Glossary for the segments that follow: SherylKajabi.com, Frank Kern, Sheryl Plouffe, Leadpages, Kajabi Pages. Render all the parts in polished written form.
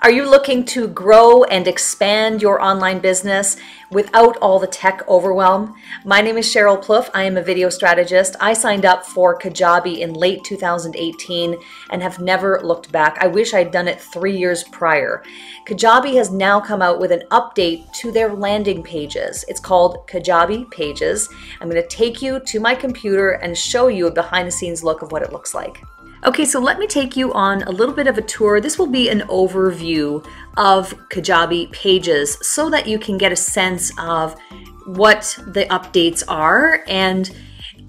Are you looking to grow and expand your online business without all the tech overwhelm? My name is Sheryl Plouffe. I am a video strategist. I signed up for Kajabi in late 2018 and have never looked back. I wish I'd done it 3 years prior. Kajabi has now come out with an update to their landing pages. It's called Kajabi Pages. I'm going to take you to my computer and show you a behind the scenes look of what it looks like. Okay, so let me take you on a little bit of a tour. This will be an overview of Kajabi Pages so that you can get a sense of what the updates are, and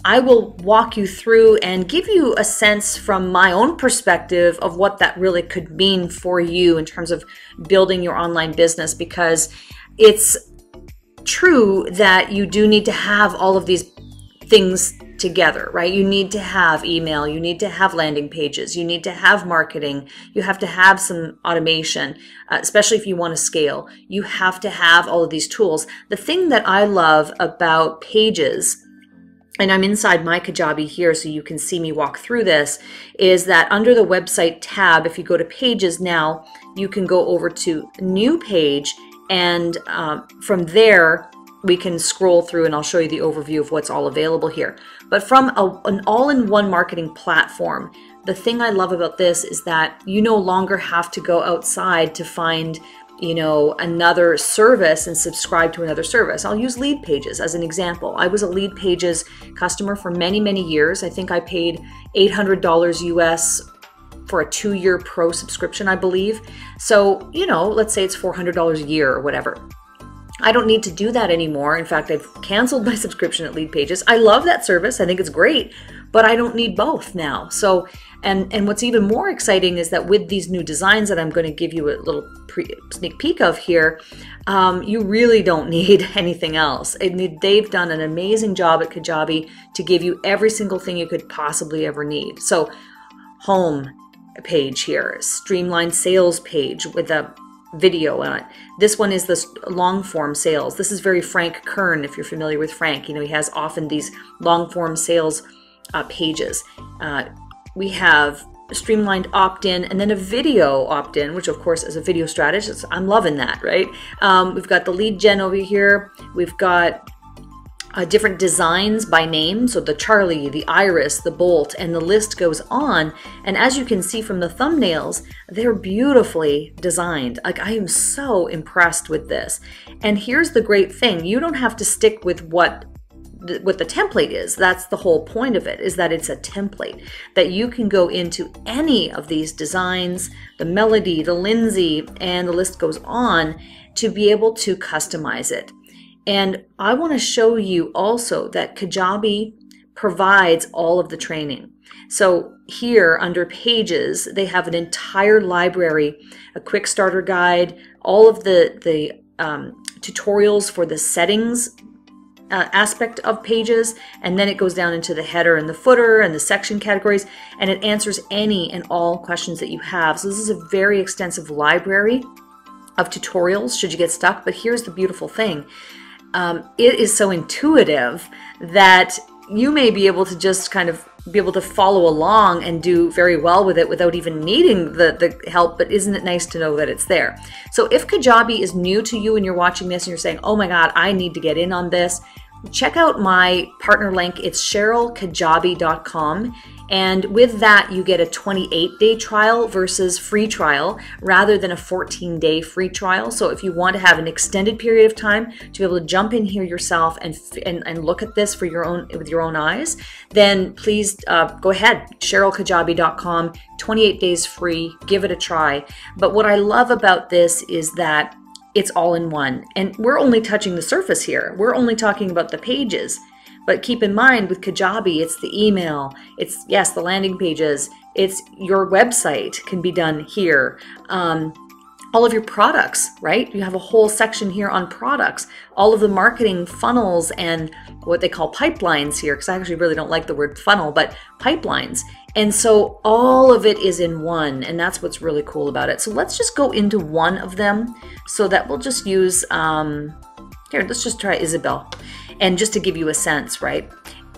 I will walk you through and give you a sense from my own perspective of what that really could mean for you in terms of building your online business, because it's true that you do need to have all of these things together, right? You need to have email, you need to have landing pages, you need to have marketing, you have to have some automation, especially if you want to scale. You have to have all of these tools. The thing that I love about Pages, and I'm inside my Kajabi here so you can see me walk through this, is that under the website tab, if you go to Pages now, you can go over to New Page, and from there, we can scroll through and I'll show you the overview of what's all available here. But from an all-in-one marketing platform, the thing I love about this is that you no longer have to go outside to find, you know, another service and subscribe to another service. I'll use Leadpages as an example. I was a Leadpages customer for many, many years. I think I paid $800 US for a 2-year pro subscription, I believe. So, you know, let's say it's $400 a year or whatever. I don't need to do that anymore. In fact, I've canceled my subscription at Leadpages. I love that service. I think it's great, but I don't need both now. So, and what's even more exciting is that with these new designs that I'm going to give you a little sneak peek of here, you really don't need anything else. They've done an amazing job at Kajabi to give you every single thing you could possibly ever need. So, home page here, streamlined sales page with a video on it. This one is this long form sales. This is very Frank Kern, if you're familiar with Frank. You know, he has often these long form sales pages. We have streamlined opt-in and then a video opt-in, which of course is a video strategist. I'm loving that, right? We've got the lead gen over here. We've got different designs by name, so the Charlie, the Iris, the Bolt, and the list goes on. And as you can see from the thumbnails, they're beautifully designed. Like, I am so impressed with this. And here's the great thing: you don't have to stick with what the template is. That's the whole point of it, is that it's a template that you can go into any of these designs, the Melody, the Lindsay, and the list goes on, to be able to customize it. And I want to show you also that Kajabi provides all of the training. So here under Pages, they have an entire library, a quick starter guide, all of the tutorials for the settings aspect of Pages, and then it goes down into the header and the footer and the section categories, and it answers any and all questions that you have. So this is a very extensive library of tutorials should you get stuck. But here's the beautiful thing. It is so intuitive that you may be able to just kind of be able to follow along and do very well with it without even needing the help. But isn't it nice to know that it's there? So if Kajabi is new to you and you're watching this and you're saying, oh my God, I need to get in on this, check out my partner link. It's SherylKajabi.com. And with that, you get a 28-day trial versus free trial rather than a 14-day free trial. So if you want to have an extended period of time to be able to jump in here yourself and look at this with your own eyes, then please go ahead, SherylKajabi.com, 28 days free, give it a try. But what I love about this is that it's all in one. And we're only touching the surface here. We're only talking about the pages. But keep in mind, with Kajabi, it's the email, it's, yes, the landing pages, it's your website can be done here. All of your products, right? You have a whole section here on products, all of the marketing funnels and what they call pipelines here, because I actually really don't like the word funnel, but pipelines. And so all of it is in one, and that's what's really cool about it. So let's just go into one of them so that we'll just use, here, let's just try Isabel. And just to give you a sense, right,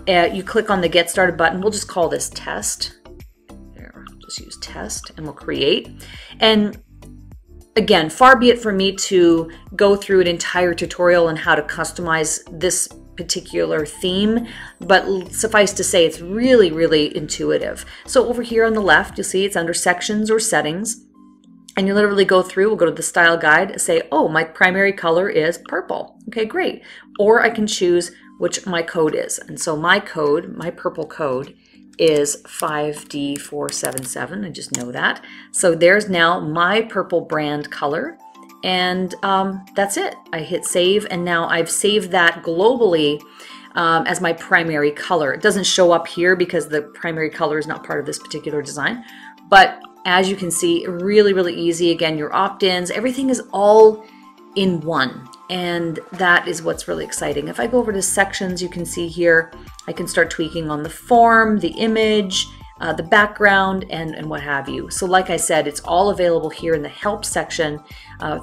you click on the Get Started button. We'll just call this Test. There, just use Test, and we'll create. And Again, far be it for me to go through an entire tutorial on how to customize this particular theme, but suffice to say it's really, really intuitive. So over here on the left, you'll see it's under sections or settings, and you literally go through, we'll go to the style guide, say, oh, my primary color is purple. Okay, great. Or I can choose which my code is. And so my code, my purple code, is 5D477. I just know that. So there's now my purple brand color, and that's it. I hit save, and now I've saved that globally as my primary color. It doesn't show up here because the primary color is not part of this particular design, but as you can see, really, really easy. Again, your opt-ins, everything is all in one, and that is what's really exciting. If I go over to sections, you can see here I can start tweaking on the form, the image, the background, and what have you. So like I said, it's all available here in the help section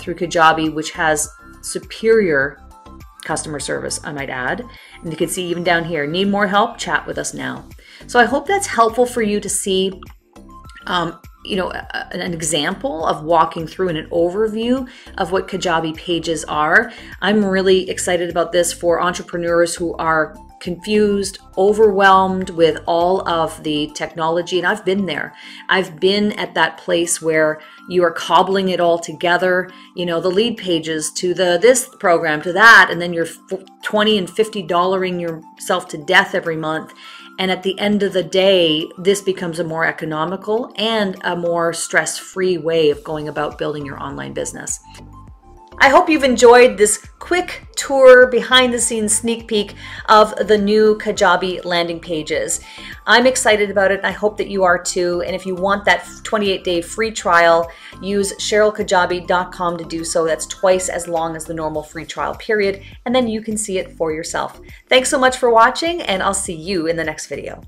through Kajabi, which has superior customer service, I might add. And you can see even down here, need more help? Chat with us now. So I hope that's helpful for you to see you know, an example of walking through and an overview of what Kajabi Pages are. I'm really excited about this for entrepreneurs who are confused, overwhelmed with all of the technology. And I've been there. I've been at that place where you are cobbling it all together, you know, the lead pages to the this program to that, and then you're $20 and $50 yourself to death every month. And at the end of the day, this becomes a more economical and a more stress-free way of going about building your online business. I hope you've enjoyed this quick tour, behind the scenes sneak peek of the new Kajabi landing pages. I'm excited about it. I hope that you are too. And if you want that 28-day free trial, use SherylKajabi.com to do so. That's twice as long as the normal free trial period. And then you can see it for yourself. Thanks so much for watching, and I'll see you in the next video.